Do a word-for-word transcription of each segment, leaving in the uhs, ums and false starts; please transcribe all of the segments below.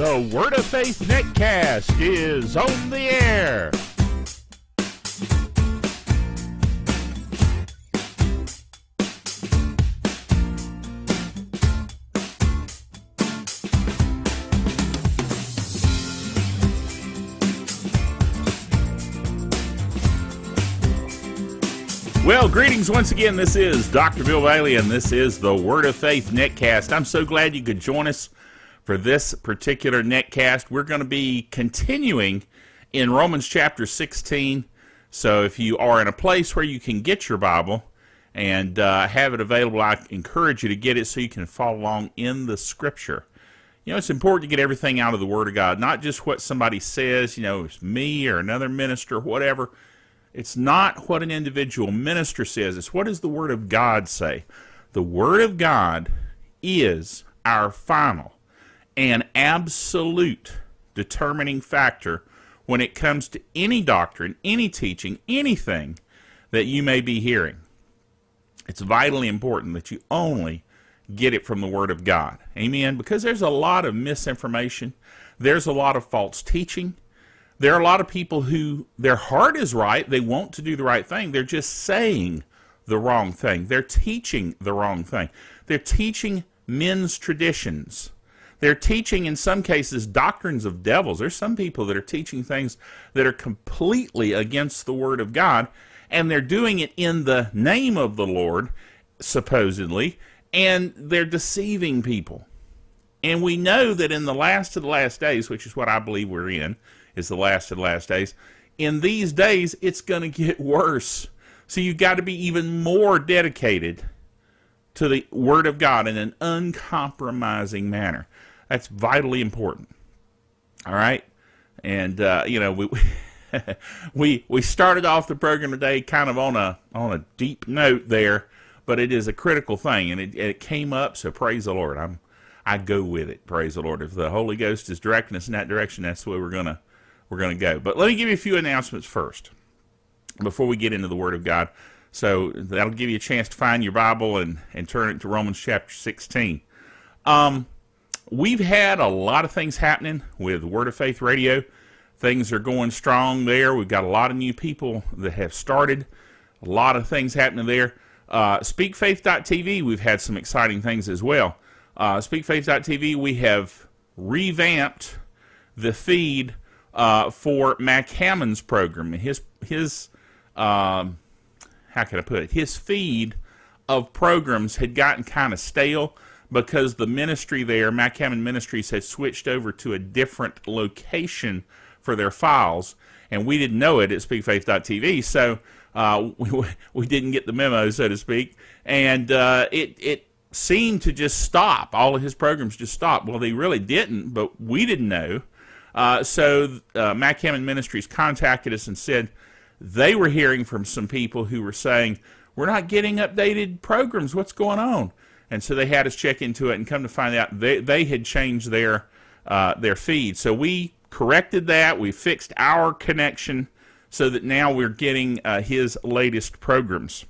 The Word of Faith Netcast is on the air. Well, greetings once again. This is Doctor Bill Bailey, and this is the Word of Faith Netcast. I'm so glad you could join us for this particular netcast. We're going to be continuing in Romans chapter sixteen. So if you are in a place where you can get your Bible and uh, have it available, I encourage you to get it so you can follow along in the Scripture. You know, it's important to get everything out of the Word of God, not just what somebody says, you know, it's me or another minister, whatever. It's not what an individual minister says. It's what does the Word of God say. The Word of God is our final and absolute determining factor when it comes to any doctrine, any teaching, anything that you may be hearing. It's vitally important that you only get it from the Word of God. Amen? Because there's a lot of misinformation. There's a lot of false teaching. There are a lot of people who, their heart is right, they want to do the right thing, they're just saying the wrong thing. They're teaching the wrong thing. They're teaching men's traditions. They're teaching, in some cases, doctrines of devils. There's some people that are teaching things that are completely against the Word of God, and they're doing it in the name of the Lord, supposedly, and they're deceiving people. And we know that in the last of the last days, which is what I believe we're in, is the last of the last days. In these days, it's going to get worse. So you've got to be even more dedicated to the Word of God in an uncompromising manner. That's vitally important. All right? And, uh, you know, we we we started off the program today kind of on a, on a deep note there, but it is a critical thing, and it, it came up, so praise the Lord. I'm, I go with it, praise the Lord. If the Holy Ghost is directing us in that direction, that's the way we're going to We're going to go. But let me give you a few announcements first before we get into the Word of God. So that'll give you a chance to find your Bible and, and turn it to Romans chapter sixteen. Um, we've had a lot of things happening with Word of Faith Radio. Things are going strong there. We've got a lot of new people that have started. A lot of things happening there. Uh, Speak Faith dot T V, we've had some exciting things as well. Uh, Speak Faith dot T V, we have revamped the feed Uh, for Mac Hammond's program. His, his um, how can I put it? His feed of programs had gotten kind of stale because the ministry there, Mac Hammond Ministries, had switched over to a different location for their files, and we didn't know it at Speak Faith dot T V, so uh, we, we didn't get the memo, so to speak, and uh, it, it seemed to just stop. All of his programs just stopped. Well, they really didn't, but we didn't know. Uh, so uh, Mac Hammond Ministries contacted us and said they were hearing from some people who were saying, we're not getting updated programs, what's going on? And so they had us check into it, and come to find out they, they had changed their, uh, their feed. So we corrected that, we fixed our connection so that now we're getting uh, his latest programs.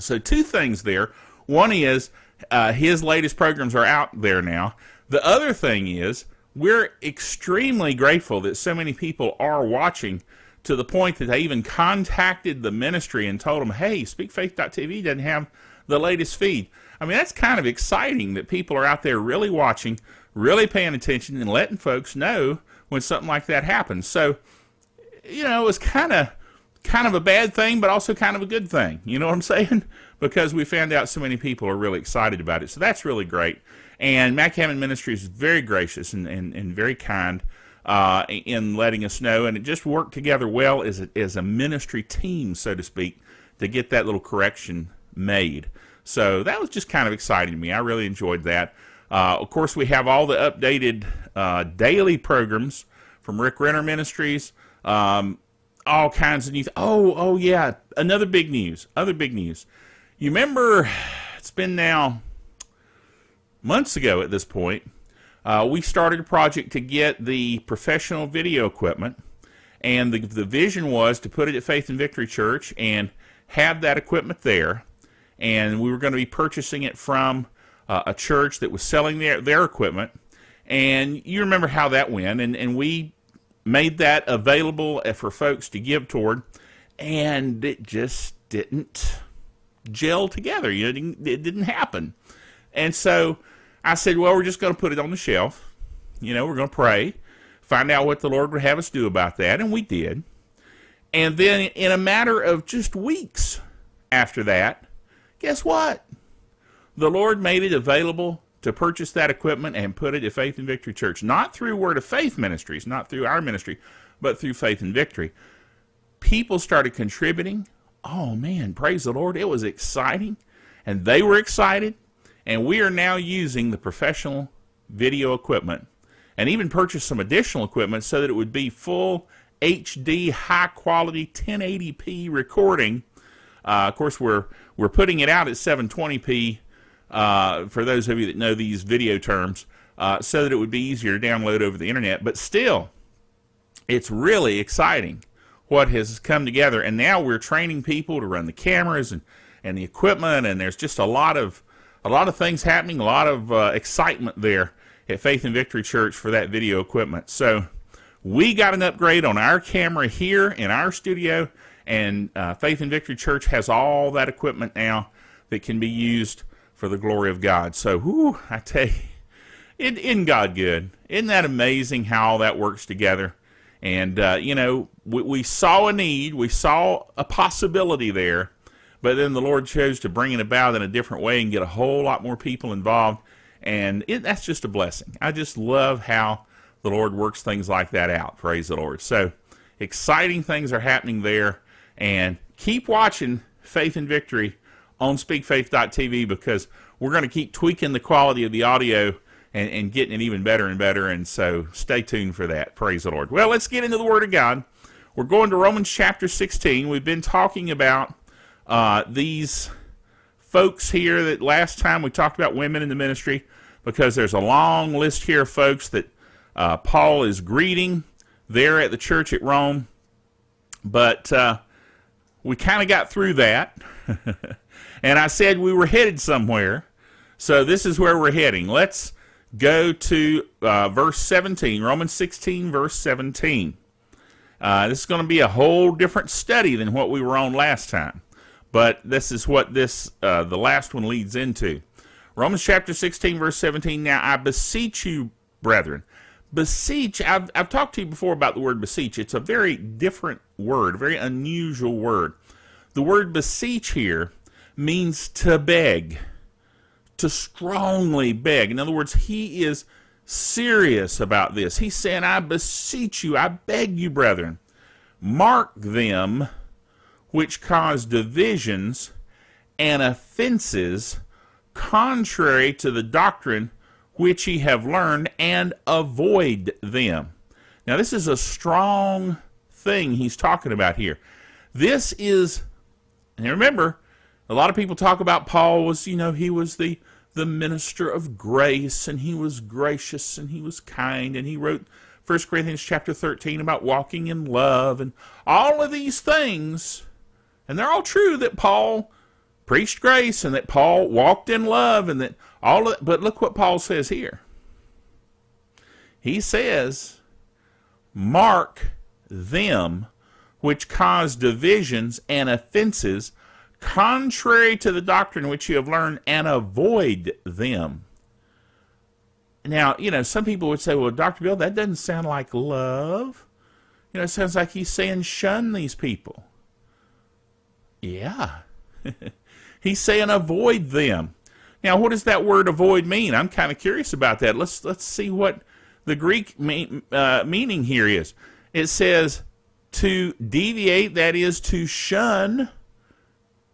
So two things there. One is uh, his latest programs are out there now. The other thing is, we're extremely grateful that so many people are watching, to the point that they even contacted the ministry and told them, hey, Speak Faith dot T V doesn't have the latest feed. I mean, that's kind of exciting that people are out there really watching, really paying attention, and letting folks know when something like that happens. So, you know, it was kind of kind of a bad thing, but also kind of a good thing. You know what I'm saying? Because we found out so many people are really excited about it. So that's really great. And Mac Hammond Ministries is very gracious and, and, and very kind uh, in letting us know. And it just worked together well as a, as a ministry team, so to speak, to get that little correction made. So that was just kind of exciting to me. I really enjoyed that. Uh, of course, we have all the updated uh, daily programs from Rick Renner Ministries. Um, all kinds of news. Oh, oh yeah, another big news. Other big news. You remember, it's been now months ago at this point, uh, we started a project to get the professional video equipment, and the, the vision was to put it at Faith and Victory Church and have that equipment there, and we were going to be purchasing it from uh, a church that was selling their, their equipment, And you remember how that went, and, and we made that available for folks to give toward, and it just didn't gel together. You know, it didn't, it didn't happen. And so I said, well, we're just going to put it on the shelf. You know, we're going to pray, find out what the Lord would have us do about that, and we did. And then in a matter of just weeks after that, guess what? The Lord made it available to purchase that equipment and put it at Faith and Victory Church, not through Word of Faith Ministries, not through our ministry, but through Faith and Victory. People started contributing. Oh, man, praise the Lord. It was exciting, and they were excited, and we are now using the professional video equipment and even purchased some additional equipment so that it would be full H D, high-quality, ten eighty p recording. Uh, of course, we're, we're putting it out at seven twenty p, Uh, for those of you that know these video terms, uh, so that it would be easier to download over the internet. But still, it's really exciting what has come together. And now we're training people to run the cameras and, and the equipment, and there's just a lot of, a lot of things happening, a lot of uh, excitement there at Faith and Victory Church for that video equipment. So we got an upgrade on our camera here in our studio, and uh, Faith and Victory Church has all that equipment now that can be used for the glory of God. So, whoo, I tell you, it, isn't God good? Isn't that amazing how all that works together? And, uh, you know, we, we saw a need, we saw a possibility there, but then the Lord chose to bring it about in a different way and get a whole lot more people involved. And it, that's just a blessing. I just love how the Lord works things like that out. Praise the Lord. So, exciting things are happening there. And keep watching Faith and Victory on Speak Faith dot t v, because we're going to keep tweaking the quality of the audio and, and getting it even better and better. And so stay tuned for that. Praise the Lord. Well, let's get into the Word of God. We're going to Romans chapter sixteen. We've been talking about uh, these folks here that last time we talked about women in the ministry, because there's a long list here of folks that uh, Paul is greeting there at the church at Rome. But uh, we kind of got through that. And I said we were headed somewhere, so this is where we're heading. Let's go to uh, verse seventeen, Romans sixteen, verse seventeen. Uh, this is going to be a whole different study than what we were on last time, but this is what this uh, the last one leads into. Romans chapter sixteen, verse seventeen. Now I beseech you, brethren. Beseech, I've, I've talked to you before about the word beseech. It's a very different word, very unusual word. The word beseech here means to beg, to strongly beg. In other words, he is serious about this. He's saying, I beseech you, I beg you, brethren, mark them which cause divisions and offenses contrary to the doctrine which ye have learned, and avoid them. Now, this is a strong thing he's talking about here. This is, and remember, a lot of people talk about Paul was, you know, he was the, the minister of grace, and he was gracious, and he was kind, and he wrote First Corinthians chapter thirteen about walking in love, and all of these things, and they're all true, that Paul preached grace, and that Paul walked in love, and that all of, but look what Paul says here. He says, mark them which cause divisions and offenses contrary to the doctrine which you have learned, and avoid them. Now, you know, some people would say, well, Doctor Bill, that doesn't sound like love. You know, it sounds like he's saying shun these people. Yeah. He's saying avoid them. Now, what does that word avoid mean? I'm kind of curious about that. Let's, let's see what the Greek mean, uh, meaning here is. It says to deviate, that is to shun.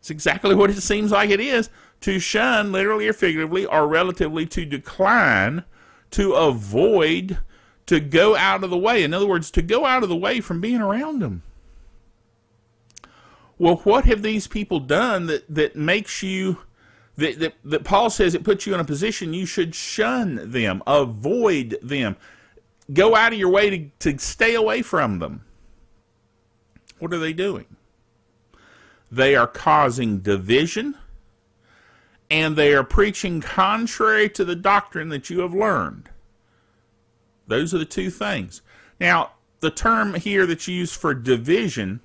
It's exactly what it seems like it is. To shun, literally or figuratively, or relatively, to decline, to avoid, to go out of the way. In other words, to go out of the way from being around them. Well, what have these people done that, that makes you, that, that, that Paul says it puts you in a position you should shun them, avoid them, go out of your way to, to stay away from them? What are they doing? They are causing division, and they are preaching contrary to the doctrine that you have learned. Those are the two things. Now, the term here that's used for division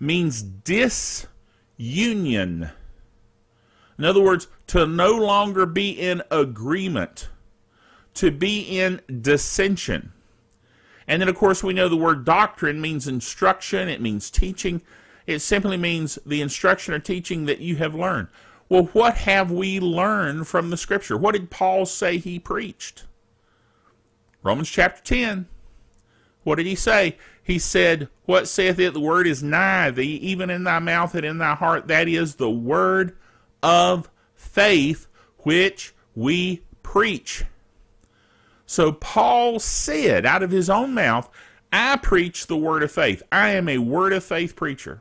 means disunion. In other words, to no longer be in agreement, to be in dissension. And then, of course, we know the word doctrine means instruction. It means teaching. It simply means the instruction or teaching that you have learned. Well, what have we learned from the Scripture? What did Paul say he preached? Romans chapter ten. What did he say? He said, "What saith it? The word is nigh thee, even in thy mouth and in thy heart. That is the word of faith which we preach." So Paul said out of his own mouth, I preach the word of faith. I am a word of faith preacher.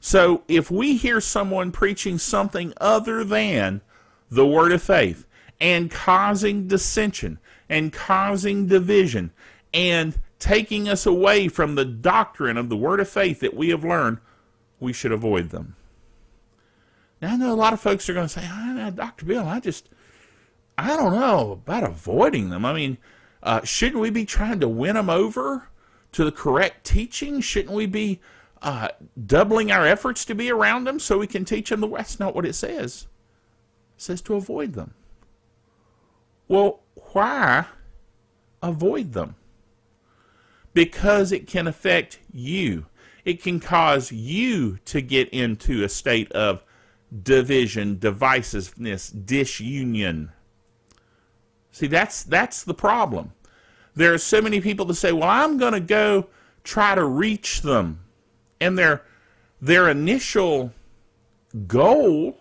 So if we hear someone preaching something other than the word of faith and causing dissension and causing division and taking us away from the doctrine of the word of faith that we have learned, we should avoid them. Now, I know a lot of folks are going to say, oh, Doctor Bill, I just... I don't know about avoiding them. I mean, uh, shouldn't we be trying to win them over to the correct teaching? Shouldn't we be uh, doubling our efforts to be around them so we can teach them the way? That's not what it says. It says to avoid them. Well, why avoid them? Because it can affect you. It can cause you to get into a state of division, divisiveness, disunion. See, that's that's the problem. There are so many people that say, well, I'm going to go try to reach them. And their, their initial goal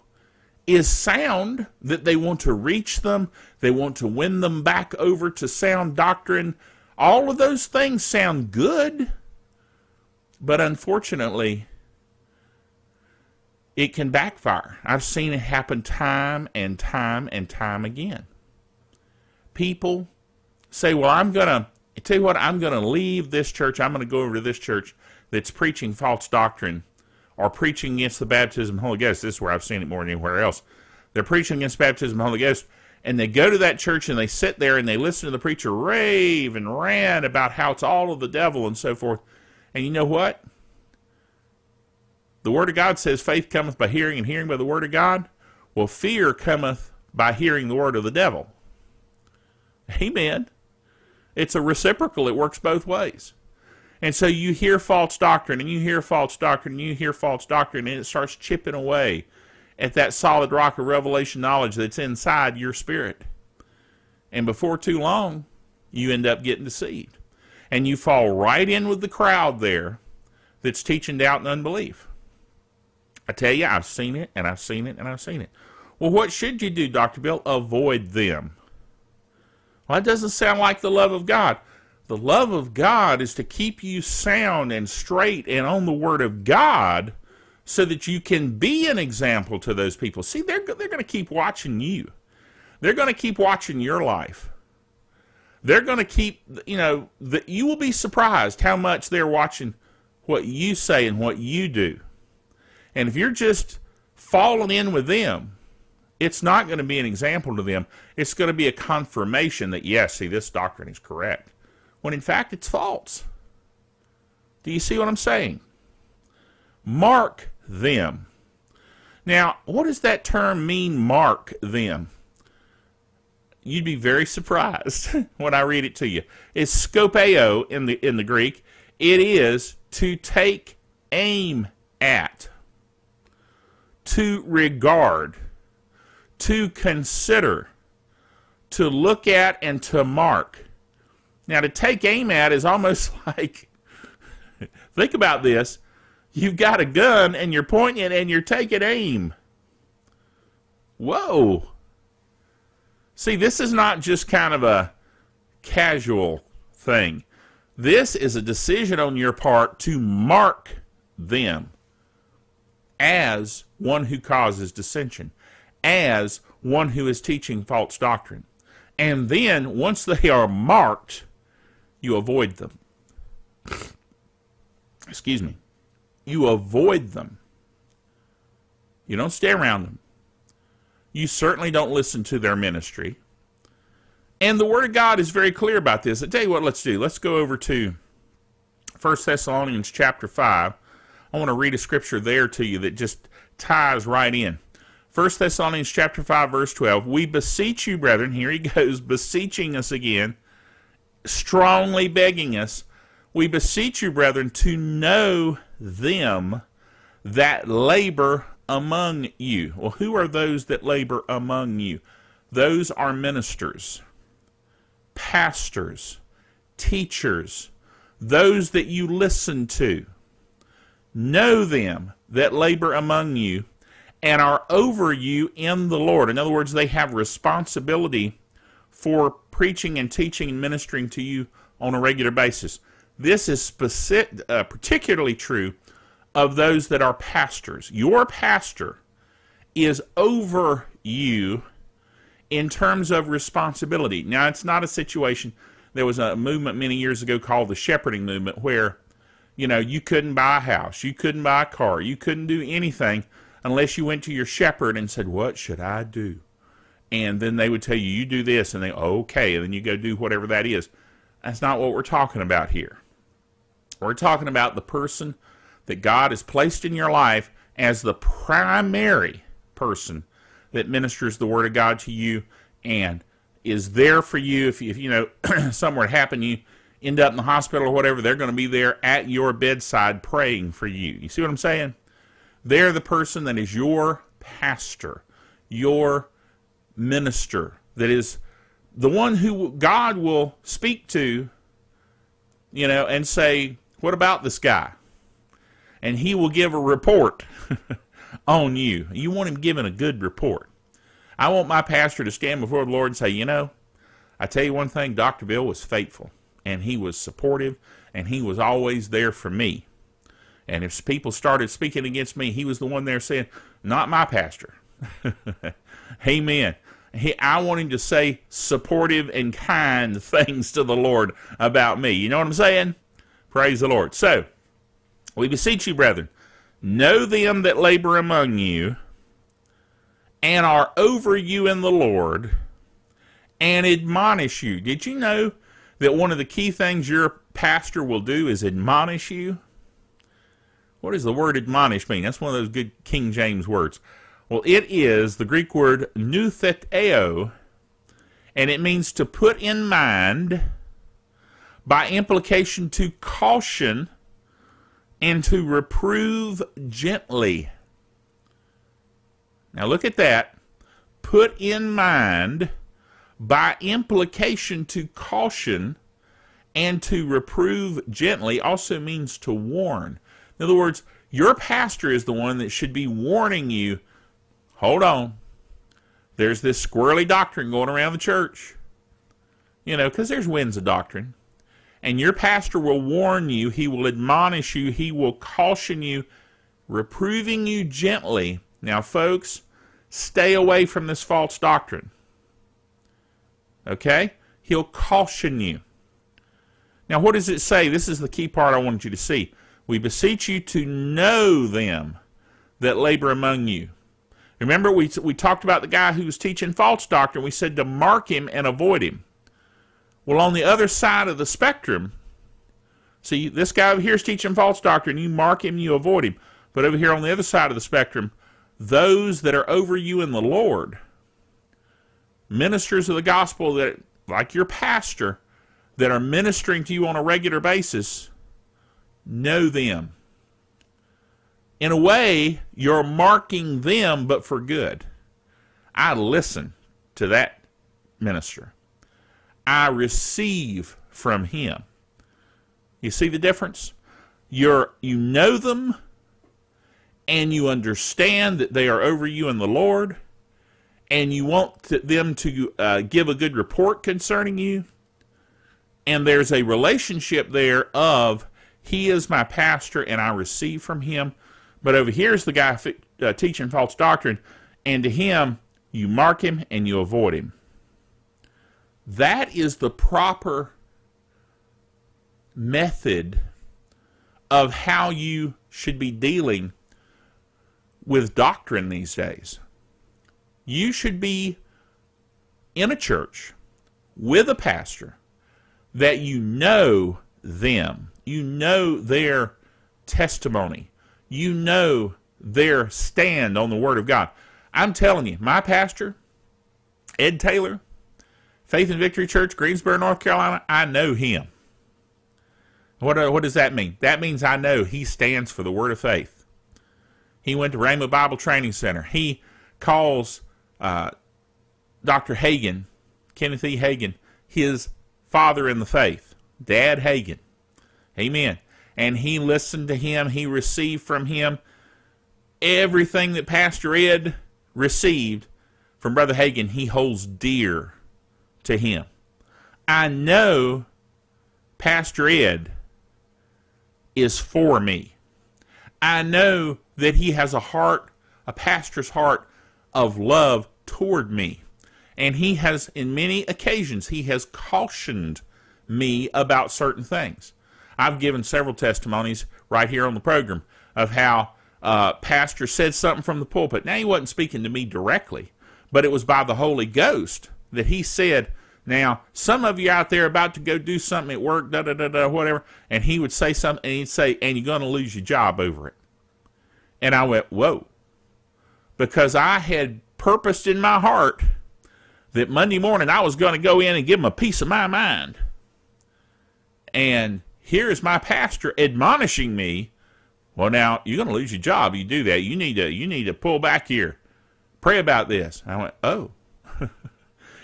is sound, that they want to reach them. They want to win them back over to sound doctrine. All of those things sound good. But unfortunately, it can backfire. I've seen it happen time and time and time again. People say, well, I'm going to, I tell you what, I'm going to leave this church. I'm going to go over to this church that's preaching false doctrine or preaching against the baptism of the Holy Ghost. This is where I've seen it more than anywhere else. They're preaching against baptism of the Holy Ghost, and they go to that church and they sit there and they listen to the preacher rave and rant about how it's all of the devil and so forth. And you know what? The Word of God says faith cometh by hearing and hearing by the Word of God. Well, fear cometh by hearing the word of the devil. Amen. It's a reciprocal. It works both ways. And so you hear false doctrine, and you hear false doctrine, and you hear false doctrine, and it starts chipping away at that solid rock of revelation knowledge that's inside your spirit. And before too long, you end up getting deceived. And you fall right in with the crowd there that's teaching doubt and unbelief. I tell you, I've seen it, and I've seen it, and I've seen it. Well, what should you do, Doctor Bill? Avoid them. Well, that doesn't sound like the love of God. The love of God is to keep you sound and straight and on the Word of God so that you can be an example to those people. See, they're, they're going to keep watching you. They're going to keep watching your life. They're going to keep, you know, the, you will be surprised how much they're watching what you say and what you do. And if you're just falling in with them, it's not going to be an example to them. It's going to be a confirmation that, yes, see, this doctrine is correct, when in fact it's false. Do you see what I'm saying? Mark them. Now, what does that term mean, mark them? You'd be very surprised when I read it to you. It's skopeo in the, in the Greek. It is to take aim at, to regard, to consider, to look at, and to mark. Now, to take aim at is almost like, think about this, you've got a gun and you're pointing it and you're taking aim. Whoa. See, this is not just kind of a casual thing. This is a decision on your part to mark them as one who causes dissension, as one who is teaching false doctrine. And then, once they are marked, you avoid them. Excuse me. You avoid them. You don't stay around them. You certainly don't listen to their ministry. And the Word of God is very clear about this. I tell you what, let's do. Let's go over to First Thessalonians chapter five. I want to read a scripture there to you that just ties right in. First Thessalonians chapter five, verse twelve. We beseech you, brethren, here he goes, beseeching us again, strongly begging us, we beseech you, brethren, to know them that labor among you. Well, who are those that labor among you? Those are ministers, pastors, teachers, those that you listen to. Know them that labor among you and are over you in the Lord. In other words, they have responsibility for preaching and teaching and ministering to you on a regular basis. This is specific, uh, particularly true of those that are pastors. Your pastor is over you in terms of responsibility. Now, it's not a situation. There was a movement many years ago called the shepherding movement where, you know, you couldn't buy a house, you couldn't buy a car, you couldn't do anything unless you went to your shepherd and said, what should I do? And then they would tell you, you do this, and they, okay, and then you go do whatever that is. That's not what we're talking about here. We're talking about the person that God has placed in your life as the primary person that ministers the Word of God to you and is there for you. If, if you know, something were to happen, you end up in the hospital or whatever, they're going to be there at your bedside praying for you. You see what I'm saying? They're the person that is your pastor, your minister, that is the one who God will speak to, you know, and say, what about this guy? And he will give a report on you. You want him giving a good report. I want my pastor to stand before the Lord and say, you know, I tell you one thing, Doctor Bill was faithful, and he was supportive, and he was always there for me. And if people started speaking against me, he was the one there saying, not my pastor. Amen. He, I want him to say supportive and kind things to the Lord about me. You know what I'm saying? Praise the Lord. So, we beseech you, brethren, know them that labor among you and are over you in the Lord and admonish you. Did you know that one of the key things your pastor will do is admonish you? What does the word admonish mean? That's one of those good King James words. Well, it is the Greek word nutheteo, and it means to put in mind, by implication to caution, and to reprove gently. Now look at that. Put in mind, by implication to caution, and to reprove gently also means to warn. In other words, your pastor is the one that should be warning you, hold on, there's this squirrely doctrine going around the church. You know, because there's winds of doctrine. And your pastor will warn you, he will admonish you, he will caution you, reproving you gently. Now, folks, stay away from this false doctrine. Okay? He'll caution you. Now, what does it say? This is the key part I wanted you to see. We beseech you to know them that labor among you. Remember, we, we talked about the guy who was teaching false doctrine. We said to mark him and avoid him. Well, on the other side of the spectrum, see, this guy over here is teaching false doctrine. You mark him, you avoid him. But over here on the other side of the spectrum, those that are over you in the Lord, ministers of the gospel that, like your pastor, that are ministering to you on a regular basis, know them. In a way, you're marking them, but for good. I listen to that minister. I receive from him. You see the difference? You're, you know them, and you understand that they are over you in the Lord, and you want to, them to uh, give a good report concerning you, and there's a relationship there of, he is my pastor, and I receive from him. But over here's the guy uh, teaching false doctrine, and to him, you mark him and you avoid him. That is the proper method of how you should be dealing with doctrine these days. You should be in a church with a pastor that you know them, you know their testimony, you know their stand on the Word of God. I'm telling you, my pastor, Ed Taylor, Faith and Victory Church, Greensboro, North Carolina, I know him. What, what does that mean? That means I know he stands for the Word of Faith. He went to Raymond Bible Training Center. He calls uh, Doctor Hagin, Kenneth E. Hagin, his father in the faith, Dad Hagin. Amen. And he listened to him. He received from him everything that Pastor Ed received from Brother Hagin. He holds dear to him. I know Pastor Ed is for me. I know that he has a heart, a pastor's heart of love toward me. And he has, in many occasions, he has cautioned me about certain things. I've given several testimonies right here on the program of how uh, pastor said something from the pulpit. Now, he wasn't speaking to me directly, but it was by the Holy Ghost that he said, now, some of you out there about to go do something at work, da-da-da-da, whatever, and he would say something, and he'd say, and you're going to lose your job over it. And I went, whoa, because I had purposed in my heart that Monday morning I was going to go in and give him a piece of my mind. And here's my pastor admonishing me, well, now, you're going to lose your job if you do that. You need to, you need to pull back here. Pray about this. And I went, oh.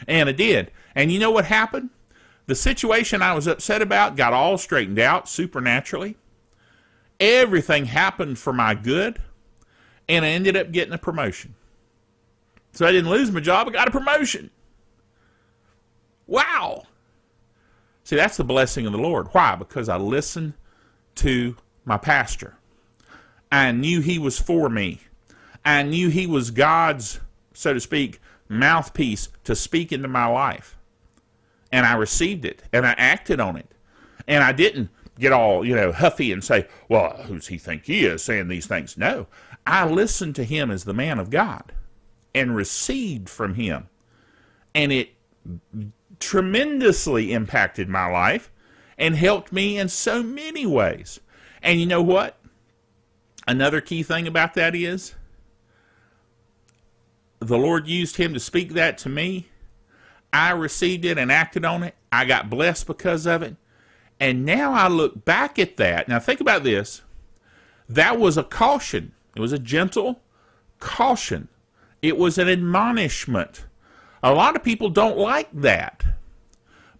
And I did. And you know what happened? The situation I was upset about got all straightened out supernaturally. Everything happened for my good, and I ended up getting a promotion. So I didn't lose my job. I got a promotion. Wow. See, that's the blessing of the Lord. Why? Because I listened to my pastor. I knew he was for me. I knew he was God's, so to speak, mouthpiece to speak into my life. And I received it, and I acted on it. And I didn't get all, you know, huffy and say, well, who's he think he is saying these things? No, I listened to him as the man of God and received from him. And it tremendously impacted my life and helped me in so many ways. And you know what? Another key thing about that is the Lord used him to speak that to me. I received it and acted on it. I got blessed because of it. And now I look back at that. Now think about this. That was a caution. It was a gentle caution. It was an admonishment. A lot of people don't like that.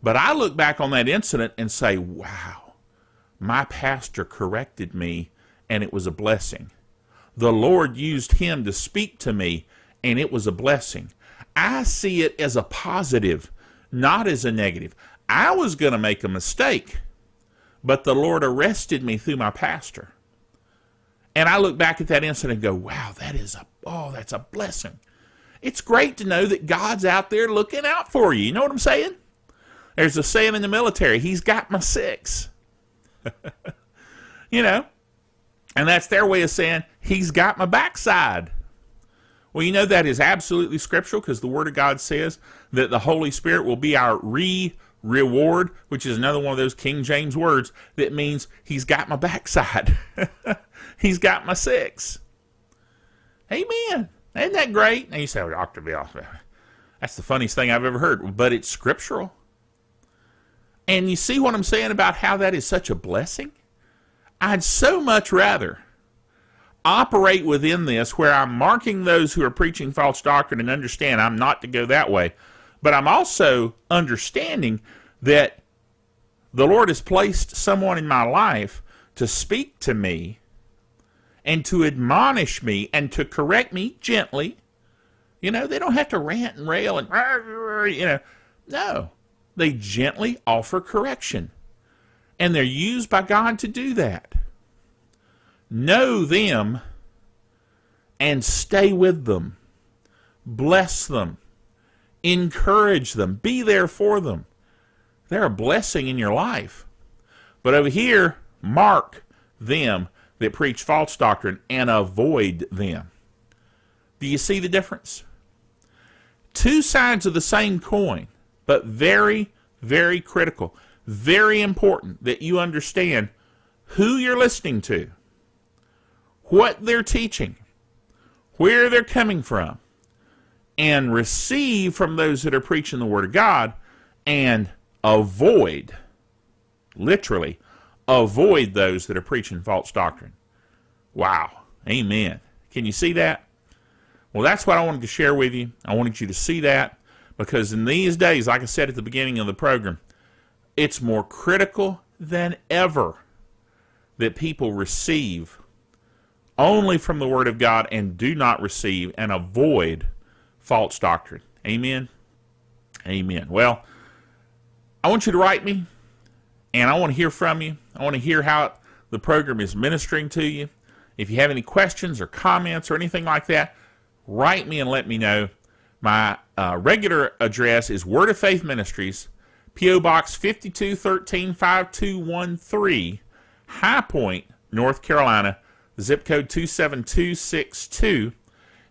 But I look back on that incident and say, wow, my pastor corrected me, and it was a blessing. The Lord used him to speak to me, and it was a blessing. I see it as a positive, not as a negative. I was going to make a mistake, but the Lord arrested me through my pastor. And I look back at that incident and go, wow, that is a, oh, that's a blessing. It's great to know that God's out there looking out for you. You know what I'm saying? There's a saying in the military, he's got my six. You know, and that's their way of saying, he's got my backside. Well, you know, that is absolutely scriptural, because the Word of God says that the Holy Spirit will be our re-reward, which is another one of those King James words that means he's got my backside. He's got my six. Amen. Isn't that great? Now you say, well, Doctor Bill, that's the funniest thing I've ever heard, but it's scriptural. And you see what I'm saying about how that is such a blessing? I'd so much rather operate within this where I'm marking those who are preaching false doctrine and understand I'm not to go that way, but I'm also understanding that the Lord has placed someone in my life to speak to me and to admonish me and to correct me gently. You know, they don't have to rant and rail and, you know, no, they gently offer correction, and they're used by God to do that. Know them and stay with them. Bless them. Encourage them. Be there for them. They're a blessing in your life. But over here, mark them that preach false doctrine and avoid them. Do you see the difference? Two sides of the same coin. But very, very critical, very important that you understand who you're listening to, what they're teaching, where they're coming from, and receive from those that are preaching the Word of God, and avoid, literally, avoid those that are preaching false doctrine. Wow. Amen. Can you see that? Well, that's what I wanted to share with you. I wanted you to see that, because in these days, like I said at the beginning of the program, it's more critical than ever that people receive only from the Word of God and do not receive and avoid false doctrine. Amen? Amen. Well, I want you to write me, and I want to hear from you. I want to hear how the program is ministering to you. If you have any questions or comments or anything like that, write me and let me know. My uh, regular address is Word of Faith Ministries, P O Box fifty-two thirteen, five two one three, High Point, North Carolina, zip code two seven two six two.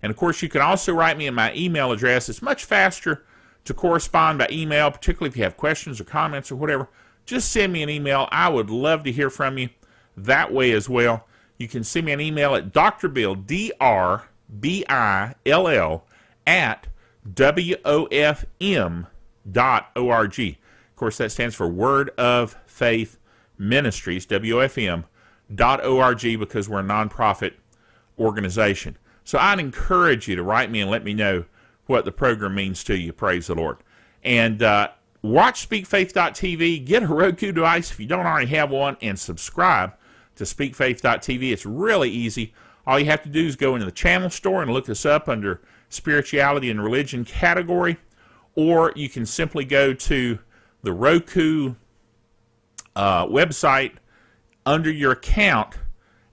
And of course, you can also write me in my email address. It's much faster to correspond by email, particularly if you have questions or comments or whatever. Just send me an email. I would love to hear from you that way as well. You can send me an email at Doctor Bill, D R B I L L, at W O F M dot org. Of course, that stands for Word of Faith Ministries, W O F M dot org, because we're a nonprofit organization. So I'd encourage you to write me and let me know what the program means to you. Praise the Lord. And uh, watch Speak Faith dot T V. Get a Roku device if you don't already have one, and subscribe to Speak Faith dot T V. It's really easy. All you have to do is go into the channel store and look us up under spirituality and religion category, or you can simply go to the Roku uh, website under your account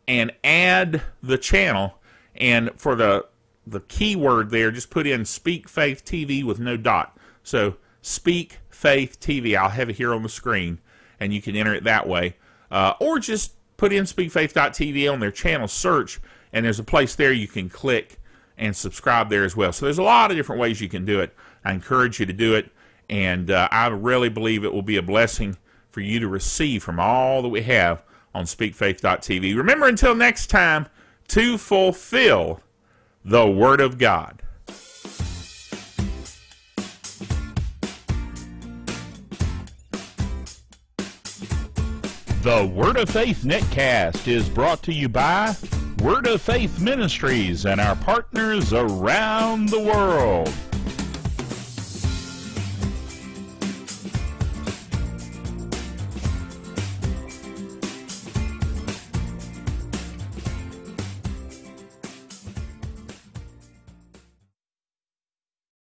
and add the channel, and for the the keyword there, just put in Speak Faith T V with no dot. So Speak Faith T V. I'll have it here on the screen, and you can enter it that way, uh, or just put in Speak Faith dot T V on their channel search, and there's a place there you can click and subscribe there as well. So there's a lot of different ways you can do it. I encourage you to do it, and uh, I really believe it will be a blessing for you to receive from all that we have on Speak Faith dot T V. Remember, until next time, to fulfill the Word of God. The Word of Faith Netcast is brought to you by Word of Faith Ministries and our partners around the world.